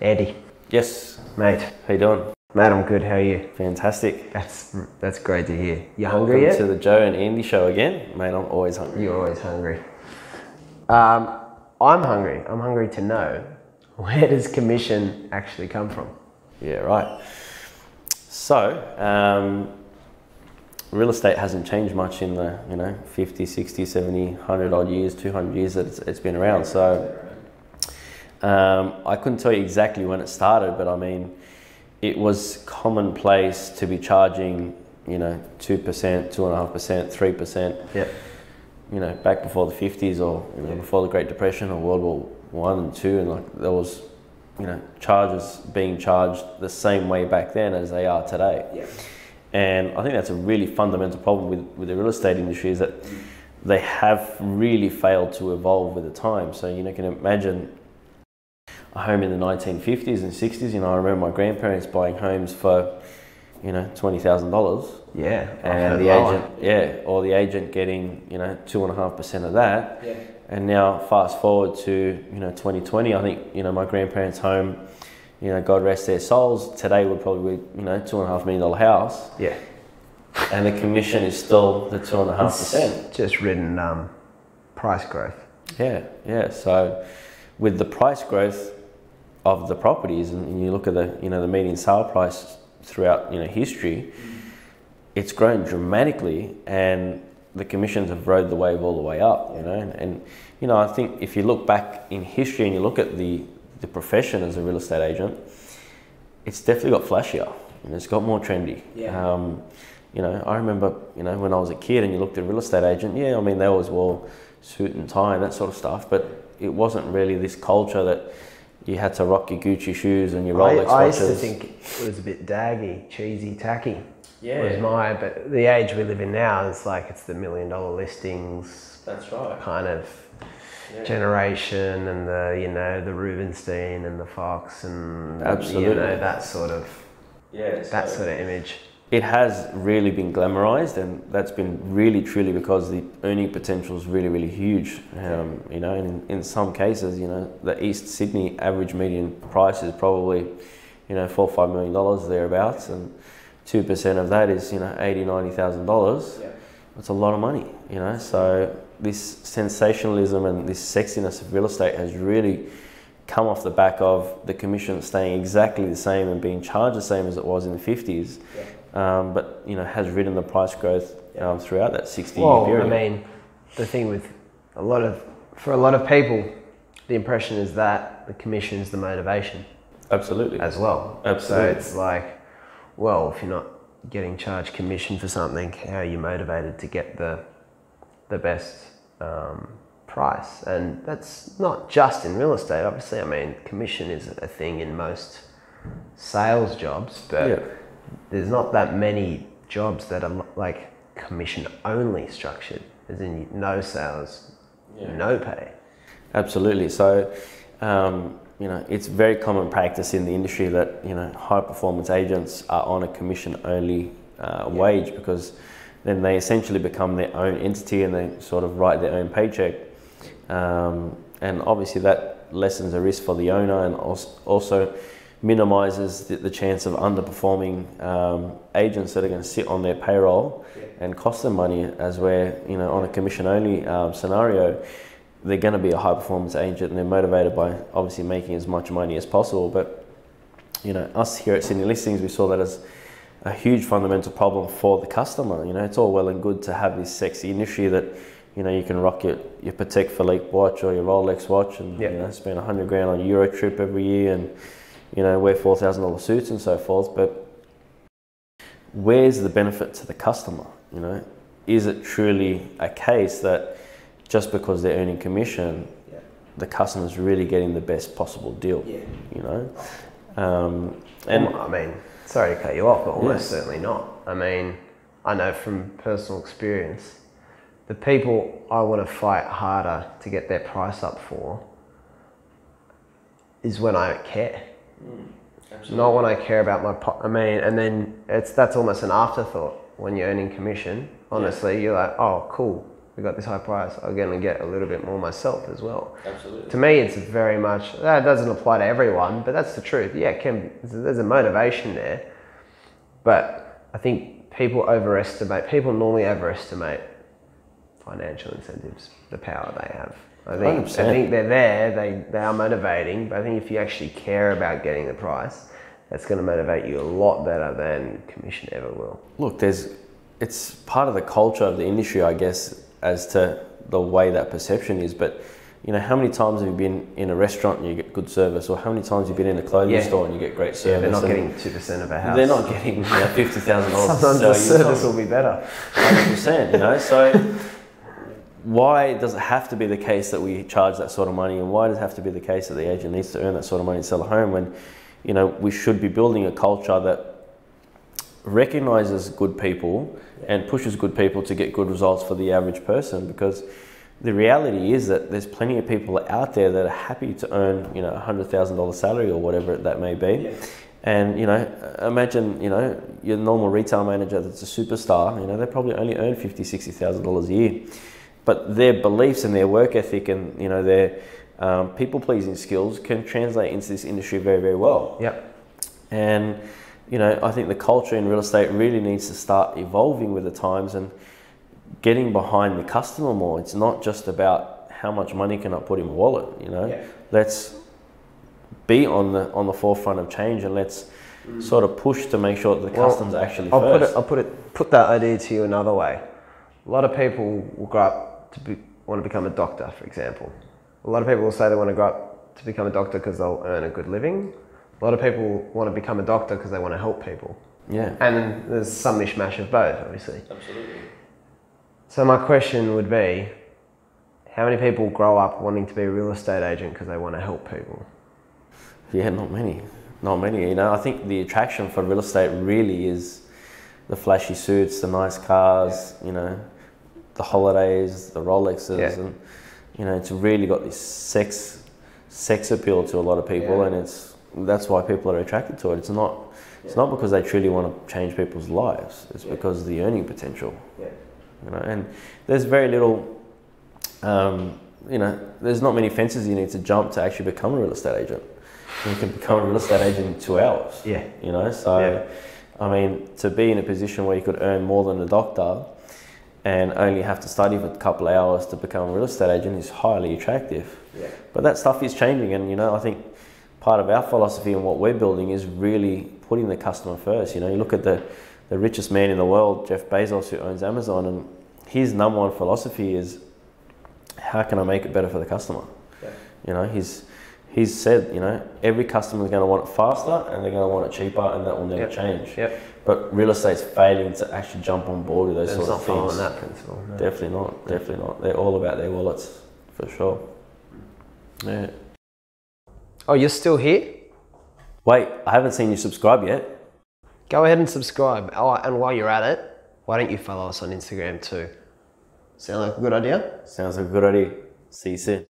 Andy. Yes. Mate. How you doing? Mate, I'm good. How are you? Fantastic. That's great to hear. You hungry yet? Welcome to the Joe and Andy show again. Mate, I'm always hungry. You're always hungry. I'm hungry. I'm hungry to know, where does commission actually come from? Yeah, right. So, real estate hasn't changed much in the, 50, 60, 70, 100 odd years, 200 years that it's been around. So, I couldn't tell you exactly when it started, but I mean, it was commonplace to be charging, 2%, 2.5%, 3%. Yep. Back before the 50s or, before the Great Depression or World War I and II, and like there was, charges being charged the same way back then as they are today. Yep. And I think that's a really fundamental problem with the real estate industry, is that they have really failed to evolve with the time. So, you can imagine a home in the 1950s and 60s. I remember my grandparents buying homes for, $20,000. Yeah. And the agent, or the agent getting, 2.5% of that. Yeah. And now fast forward to, 2020, I think, my grandparents' home, God rest their souls, today would probably be, $2.5 million house. Yeah. And the commission is still the 2.5%. Just ridden price growth. Yeah, yeah. So with the price growth of the properties, and you look at the, the median sale price throughout, history, it's grown dramatically, and the commissions have rode the wave all the way up, and I think if you look back in history and you look at the profession as a real estate agent, it's definitely got flashier and it's got more trendy. Yeah. I remember, when I was a kid and you looked at a real estate agent, yeah, I mean, they always wore suit and tie and that sort of stuff, but it wasn't really this culture that you had to rock your Gucci shoes and your Rolex watches. I used to think it was a bit daggy, cheesy, tacky. Yeah. But the age we live in now is like, it's the $1 million listings. That's right. Kind of. Yeah. Generation, and the the Rubenstein and the Fox and absolutely that sort of that sort of image. It has really been glamorized, and that's been really truly because the earning potential is really, really huge. And in some cases, the East Sydney average median price is probably, $4 or $5 million thereabouts, and 2% of that is, $80,000 to $90,000. Yeah. That's a lot of money, so this sensationalism and this sexiness of real estate has really come off the back of the commission staying exactly the same and being charged the same as it was in the 50s. Yeah. But, has ridden the price growth throughout that 60-year period. I mean, the thing with for a lot of people, the impression is that the commission is the motivation. Absolutely. As well. Absolutely. So it's like, well, if you're not getting charged commission for something, how are you motivated to get the best price? And that's not just in real estate, obviously. I mean, commission is a thing in most sales jobs, but there's not that many jobs that are like commission only structured, as in no sales, no pay. Absolutely. So, it's very common practice in the industry that, high performance agents are on a commission only wage, because then they essentially become their own entity and they sort of write their own paycheck. And obviously that lessens the risk for the owner, and also minimizes the chance of underperforming agents that are going to sit on their payroll and cost them money, as where, on a commission only scenario, they're going to be a high performance agent and they're motivated by obviously making as much money as possible. But, us here at Sydney Listings, we saw that as a huge fundamental problem for the customer. It's all well and good to have this sexy industry that, you can rock your Patek Philippe watch or your Rolex watch and spend $100,000 on a Euro trip every year and, wear $4,000 suits and so forth. But where's the benefit to the customer? Is it truly a case that just because they're earning commission, the customer's really getting the best possible deal? Yeah. And I mean, sorry to cut you off, but almost certainly not. I mean, I know from personal experience, the people I want to fight harder to get their price up for is when I don't care. Absolutely. Not when I care about my and then that's almost an afterthought when you're earning commission. Honestly, you're like, oh, cool, we got this high price, I'm going to get a little bit more myself as well. Absolutely. To me, it's very much, that doesn't apply to everyone, but that's the truth. Yeah, it can, there's a motivation there. But I think people normally overestimate financial incentives, the power they have. I think they're there, they are motivating, but I think if you actually care about getting the price, that's going to motivate you a lot better than commission ever will. Look, it's part of the culture of the industry, I guess, as to the way that perception is, but you know, how many times have you been in a restaurant and you get good service, or how many times you've been in a clothing store and you get great service? Yeah, they're not getting 2% of a house. They're not getting $50,000. Sometimes the service will be better. 100%, you know, so why does it have to be the case that we charge that sort of money, and why does it have to be the case that the agent needs to earn that sort of money to sell a home when, you know, we should be building a culture that recognises good people and pushes good people to get good results for the average person? Because the reality is that there's plenty of people out there that are happy to earn, you know, $100,000 salary or whatever that may be. Yeah. And, you know, imagine, you know, your normal retail manager that's a superstar, you know, they probably only earn $50,000-$60,000 a year. But their beliefs and their work ethic and, you know, their people-pleasing skills can translate into this industry very, very well. Yep. And, you know, I think the culture in real estate really needs to start evolving with the times and getting behind the customer more. It's not just about how much money can I put in my wallet, you know. Yeah. Let's be on the forefront of change, and let's sort of push to make sure that the customer's actually first. I'll put that idea to you another way. A lot of people will grow up to want to become a doctor, for example. A lot of people will say they want to grow up to become a doctor because they'll earn a good living. A lot of people want to become a doctor because they want to help people. Yeah. And then there's some mishmash of both, obviously. Absolutely. So my question would be, how many people grow up wanting to be a real estate agent because they want to help people? Yeah, not many. Not many. You know, I think the attraction for real estate really is the flashy suits, the nice cars, you know, the holidays, the Rolexes, and you know, it's really got this sex appeal to a lot of people, and that's why people are attracted to it. It's not because they truly want to change people's lives. It's because of the earning potential. Yeah. You know, and there's very little, you know, there's not many fences you need to jump to actually become a real estate agent. You can become a real estate agent in 2 hours. Yeah. You know, so I mean, to be in a position where you could earn more than a doctor and only have to study for a couple of hours to become a real estate agent is highly attractive. Yeah. But that stuff is changing, and you know, I think part of our philosophy and what we're building is really putting the customer first. You know, you look at the richest man in the world, Jeff Bezos, who owns Amazon, and his number one philosophy is, how can I make it better for the customer? Yeah. You know, he's said, you know, every customer is going to want it faster and they're going to want it cheaper, and that will never change. Yep. But real estate's failing to actually jump on board with those sort of things. It's not following that principle. No. Definitely not. Definitely not. They're all about their wallets, for sure. Yeah. Oh, you're still here? Wait, I haven't seen you subscribe yet. Go ahead and subscribe. Oh, and while you're at it, why don't you follow us on Instagram too? Sound like a good idea? Sounds like a good idea. See you soon.